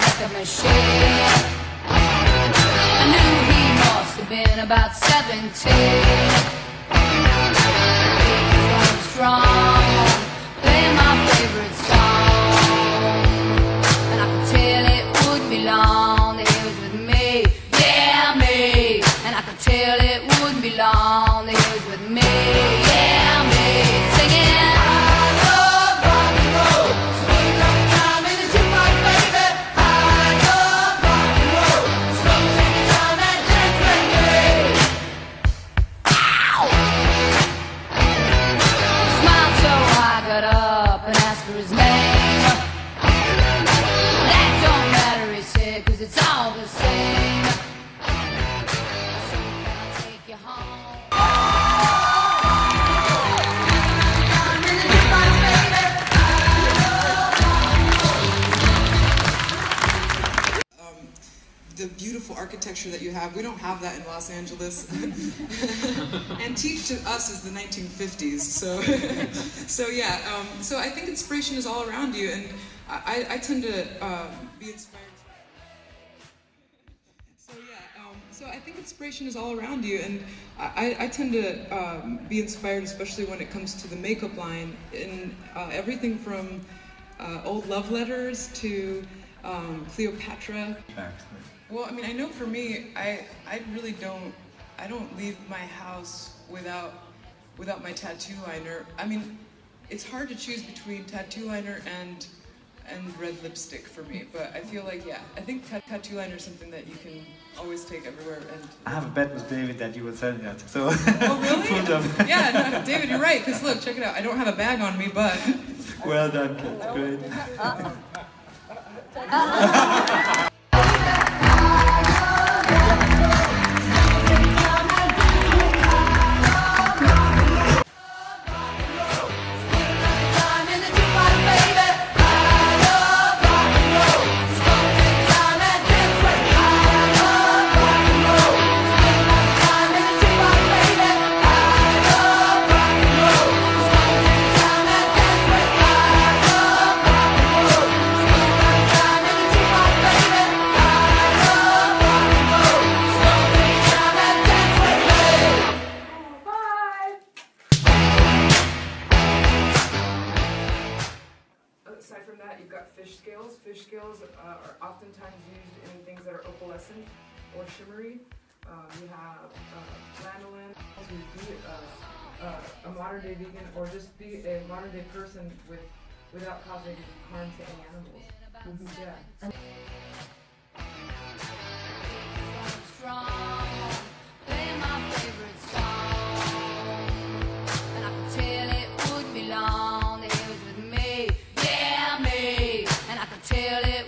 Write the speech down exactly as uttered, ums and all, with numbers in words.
father with a machine. I knew he must have been about seventeen. So strong, play my favorite song, and I could tell it would be long that he was with me, yeah me. And I could tell it would be long that he was with me, yeah me. Singing. The beautiful architecture that you have, we don't have that in Los Angeles. Antique to us is the nineteen fifties, so so yeah, um, so I think inspiration is all around you, and I, I tend to uh, be inspired. So yeah, um, so I think inspiration is all around you, and I, I tend to um, be inspired, especially when it comes to the makeup line, in uh, everything from uh, old love letters to um, Cleopatra. Exactly. Well, I mean, I know for me, I I really don't I don't leave my house without without my tattoo liner. I mean, it's hard to choose between tattoo liner and and red lipstick for me. But I feel like, yeah, I think ta tattoo liner is something that you can always take everywhere. And I have a bet with David that you would sell that. So. Oh really? Yeah, no, David, you're right. Cause look, check it out. I don't have a bag on me, but. Well done, that's good. Uh-oh. Fish scales uh, are oftentimes used in things that are opalescent or shimmery. Um, we have uh, lanolin. Be uh, uh, a modern day vegan, or just be a modern day person with without causing harm to any animals. Mm-hmm. Yeah. Tell it